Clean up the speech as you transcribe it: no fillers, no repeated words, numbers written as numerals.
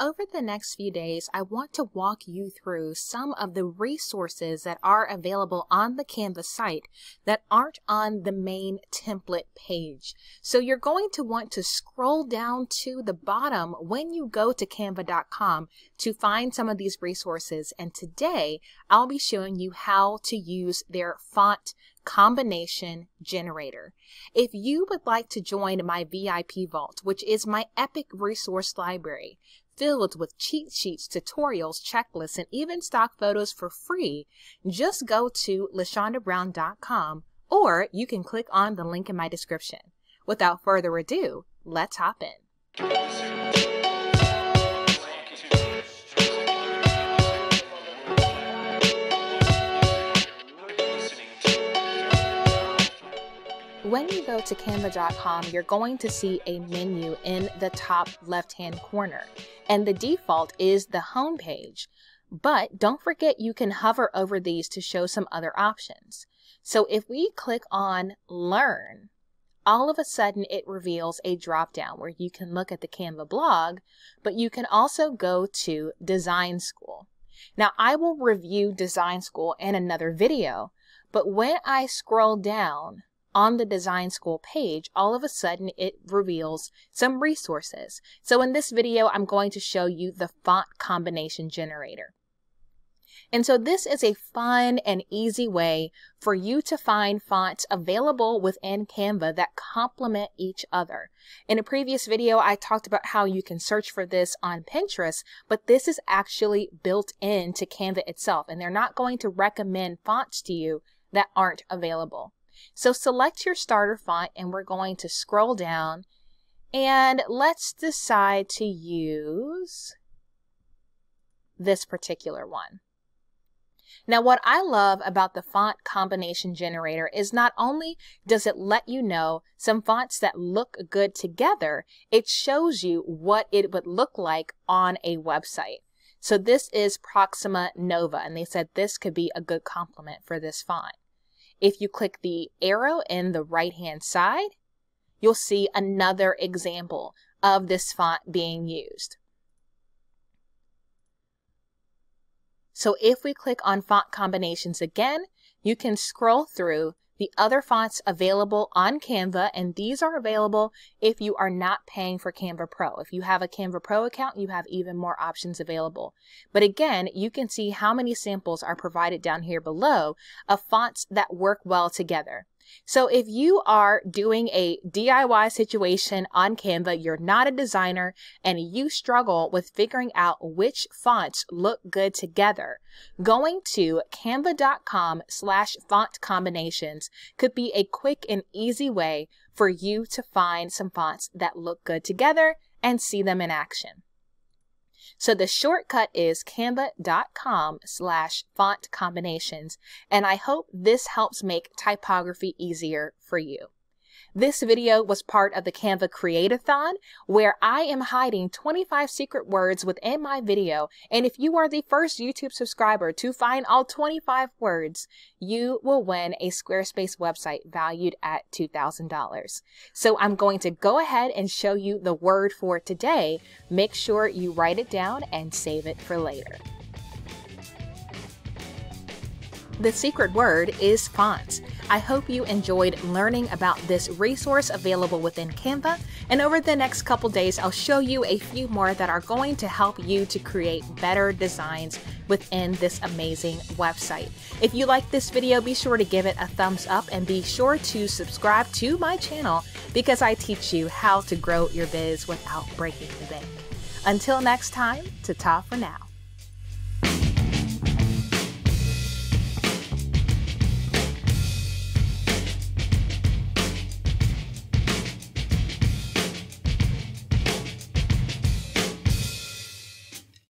Over the next few days, I want to walk you through some of the resources that are available on the Canva site that aren't on the main template page. So you're going to want to scroll down to the bottom when you go to canva.com to find some of these resources. And today, I'll be showing you how to use their font combination generator. If you would like to join my VIP vault, which is my epic resource library, filled with cheat sheets, tutorials, checklists, and even stock photos for free, just go to lashondabrown.com or you can click on the link in my description. Without further ado, let's hop in. When you go to canva.com, you're going to see a menu in the top left-hand corner, and the default is the home page. But don't forget you can hover over these to show some other options. So if we click on Learn, all of a sudden it reveals a drop-down where you can look at the Canva blog, but you can also go to Design School. Now I will review Design School in another video, but when I scroll down, on the Design School page, all of a sudden it reveals some resources. So in this video, I'm going to show you the font combination generator. And so this is a fun and easy way for you to find fonts available within Canva that complement each other. In a previous video, I talked about how you can search for this on Pinterest, but this is actually built into Canva itself, and they're not going to recommend fonts to you that aren't available. So select your starter font, and we're going to scroll down, and let's decide to use this particular one. Now, what I love about the font combination generator is not only does it let you know some fonts that look good together, it shows you what it would look like on a website. So this is Proxima Nova, and they said this could be a good complement for this font. If you click the arrow in the right-hand side, you'll see another example of this font being used. So if we click on font combinations again, you can scroll through the other fonts available on Canva, and these are available if you are not paying for Canva Pro. If you have a Canva Pro account, you have even more options available. But again, you can see how many samples are provided down here below of fonts that work well together. So if you are doing a DIY situation on Canva, you're not a designer, and you struggle with figuring out which fonts look good together, going to canva.com/font combinations could be a quick and easy way for you to find some fonts that look good together and see them in action. So the shortcut is canva.com/font combinations, and I hope this helps make typography easier for you. This video was part of the Canva Create-a-thon, where I am hiding 25 secret words within my video, and if you are the first YouTube subscriber to find all 25 words, you will win a Squarespace website valued at $2,000. So I'm going to go ahead and show you the word for today. Make sure you write it down and save it for later. The secret word is fonts. I hope you enjoyed learning about this resource available within Canva, and over the next couple days, I'll show you a few more that are going to help you to create better designs within this amazing website. If you like this video, be sure to give it a thumbs up and be sure to subscribe to my channel because I teach you how to grow your biz without breaking the bank. Until next time, ta-ta for now.